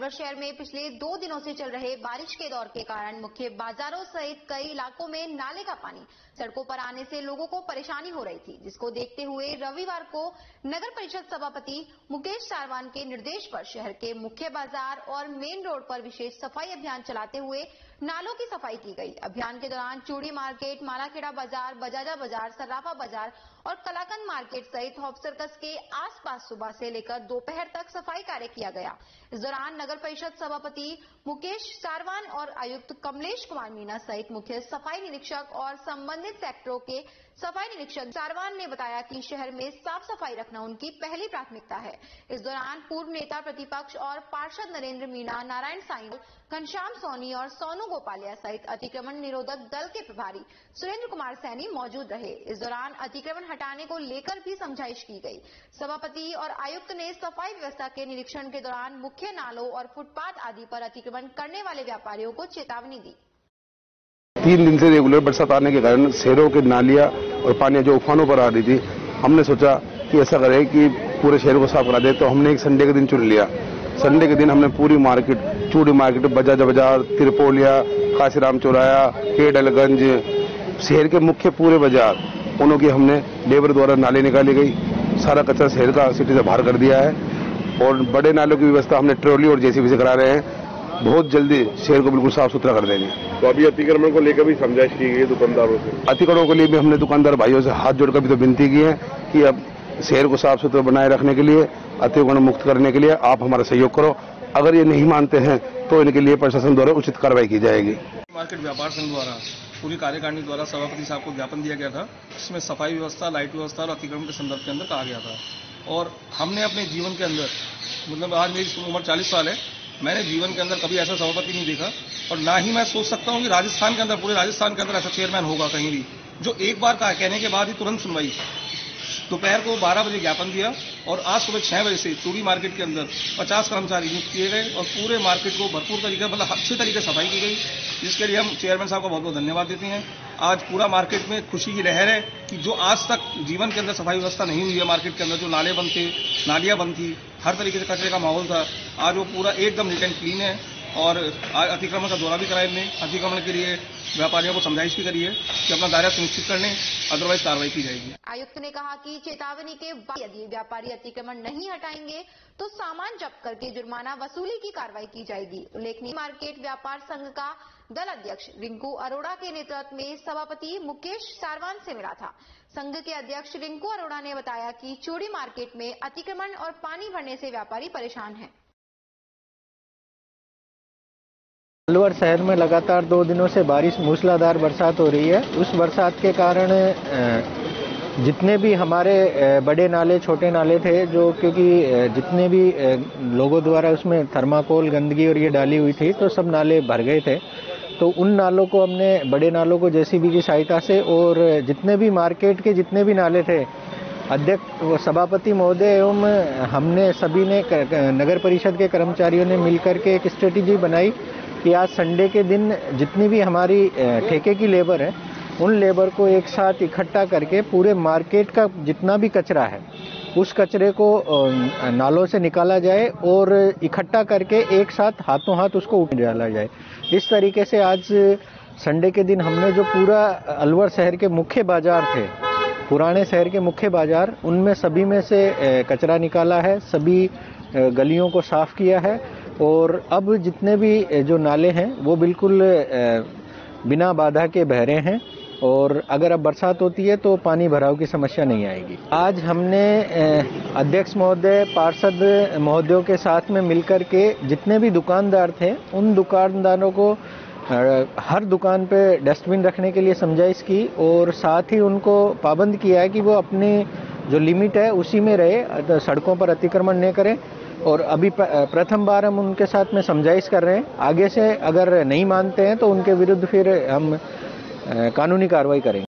अलवर शहर में पिछले 2 दिनों से चल रहे बारिश के दौर के कारण मुख्य बाजारों सहित कई इलाकों में नाले का पानी सड़कों पर आने से लोगों को परेशानी हो रही थी, जिसको देखते हुए रविवार को नगर परिषद सभापति मुकेश सारवान के निर्देश पर शहर के मुख्य बाजार और मेन रोड पर विशेष सफाई अभियान चलाते हुए नालों की सफाई की गई। अभियान के दौरान चूड़ी मार्केट, मालाखेड़ा बाजार, बजाजा बाजार, सर्राफा बाजार और कलाकंद मार्केट सहित हॉप सर्कस के आसपास सुबह से लेकर दोपहर तक सफाई कार्य किया गया। इस दौरान नगर परिषद सभापति मुकेश सारवान और आयुक्त कमलेश कुमार मीणा सहित मुख्य सफाई निरीक्षक और संबंधित सेक्टरों के सफाई निरीक्षक सारवान ने बताया कि शहर में साफ सफाई रखना उनकी पहली प्राथमिकता है। इस दौरान पूर्व नेता प्रतिपक्ष और पार्षद नरेंद्र मीणा, नारायण साईं, घनश्याम सोनी और सोनू गोपालिया सहित अतिक्रमण निरोधक दल के प्रभारी सुरेंद्र कुमार सैनी मौजूद रहे। इस दौरान अतिक्रमण हटाने को लेकर भी समझाइश की गई। सभापति और आयुक्त ने सफाई व्यवस्था के निरीक्षण के दौरान मुख्य नालों और फुटपाथ आदि पर अतिक्रमण करने वाले व्यापारियों को चेतावनी दी। 3 दिन से रेगुलर बरसात आने के कारण शहरों के नालियां और पानियां जो उफानों पर आ रही थी, हमने सोचा कि ऐसा करें कि पूरे शहर को साफ करा दे, तो हमने एक संडे के दिन चुन लिया। संडे के दिन हमने पूरी मार्केट, चूड़ी मार्केट, बजाजा बाजार, तिरपोलिया, काशीराम चौराया, केडलगंज, शहर के मुख्य पूरे बाजार, उनों की हमने लेबर द्वारा नाले निकाली गई। सारा कचरा शहर का सिटी से बाहर कर दिया है और बड़े नालों की व्यवस्था हमने ट्रॉली और जेसीबी से करा रहे हैं। बहुत जल्दी शहर को बिल्कुल साफ सुथरा कर देंगे। तो अभी अतिक्रमण को लेकर भी समझाइश की गई दुकानदारों से। अतिक्रमण के लिए भी हमने दुकानदार भाइयों से हाथ जोड़कर भी तो विनती की है कि अब शहर को साफ सुथरा बनाए रखने के लिए, अतिक्रमण मुक्त करने के लिए आप हमारा सहयोग करो। अगर ये नहीं मानते हैं तो इनके लिए प्रशासन द्वारा उचित कार्रवाई की जाएगी। मार्केट व्यापार संघ द्वारा पूरी कार्यकारिणी द्वारा सभापति साहब को ज्ञापन दिया गया था, जिसमें सफाई व्यवस्था, लाइट व्यवस्था और अतिक्रमण के संदर्भ के अंदर कहा गया था। और हमने अपने जीवन के अंदर, मतलब आज मेरी उम्र 40 साल है, मैंने जीवन के अंदर कभी ऐसा सभापति नहीं देखा और ना ही मैं सोच सकता हूं कि राजस्थान के अंदर, पूरे राजस्थान के अंदर ऐसा चेयरमैन होगा कहीं भी, जो एक बार कहा, कहने के बाद ही तुरंत सुनवाई। दोपहर को 12 बजे ज्ञापन दिया और आज सुबह 6 बजे से चूड़ी मार्केट के अंदर 50 कर्मचारी नियुक्त किए गए और पूरे मार्केट को भरपूर तरीके, मतलब अच्छे तरीके सफाई की गई, जिसके लिए हम चेयरमैन साहब को बहुत बहुत धन्यवाद देते हैं। आज पूरा मार्केट में खुशी की लहर है कि जो आज तक जीवन के अंदर सफाई व्यवस्था नहीं हुई है, मार्केट के अंदर जो नाले बंद थे, नालियाँ बंद थी, हर तरीके से कचरे का माहौल था, आज वो पूरा एकदम नीट एंड क्लीन है। और अतिक्रमण का दौरा भी कराए हमने। अतिक्रमण के लिए व्यापारियों को समझाइश भी करी है कि अपना दायरा सुनिश्चित करने, अदरवाइज कार्रवाई की जाएगी। आयुक्त ने कहा कि चेतावनी के बाद यदि व्यापारी अतिक्रमण नहीं हटाएंगे तो सामान जब्त करके जुर्माना वसूली की कार्रवाई की जाएगी। उल्लेखनीय मार्केट व्यापार संघ का दल अध्यक्ष रिंकू अरोड़ा के नेतृत्व में सभापति मुकेश सारवान से मिला था। संघ के अध्यक्ष रिंकू अरोड़ा ने बताया कि चूड़ी मार्केट में अतिक्रमण और पानी भरने से व्यापारी परेशान हैं। अलवर शहर में लगातार 2 दिनों से बारिश, मूसलाधार बरसात हो रही है। उस बरसात के कारण जितने भी हमारे बड़े नाले, छोटे नाले थे, जो क्योंकि जितने भी लोगों द्वारा उसमें थर्माकोल, गंदगी और ये डाली हुई थी, तो सब नाले भर गए थे। तो उन नालों को हमने, बड़े नालों को जेसीबी की सहायता से, और जितने भी मार्केट के जितने भी नाले थे, अध्यक्ष, सभापति महोदय एवं हमने सभी ने, नगर परिषद के कर्मचारियों ने मिलकर के एक स्ट्रेटेजी बनाई कि आज संडे के दिन जितनी भी हमारी ठेके की लेबर है, उन लेबर को एक साथ इकट्ठा करके पूरे मार्केट का जितना भी कचरा है, उस कचरे को नालों से निकाला जाए और इकट्ठा करके एक साथ हाथों हाथ उसको ऊपर डाला जाए। इस तरीके से आज संडे के दिन हमने जो पूरा अलवर शहर के मुख्य बाजार थे, पुराने शहर के मुख्य बाजार, उनमें सभी में से कचरा निकाला है, सभी गलियों को साफ किया है और अब जितने भी जो नाले हैं वो बिल्कुल बिना बाधा के बह रहे हैं और अगर अब बरसात होती है तो पानी भराव की समस्या नहीं आएगी। आज हमने अध्यक्ष महोदय, पार्षद महोदयों के साथ में मिलकर के जितने भी दुकानदार थे, उन दुकानदारों को हर दुकान पे डस्टबिन रखने के लिए समझाइश की और साथ ही उनको पाबंद किया है कि वो अपनी जो लिमिट है उसी में रहे, सड़कों पर अतिक्रमण न करें। और अभी प्रथम बार हम उनके साथ में समझाइश कर रहे हैं। आगे से अगर नहीं मानते हैं तो उनके विरुद्ध फिर हम कानूनी कार्रवाई करेंगे।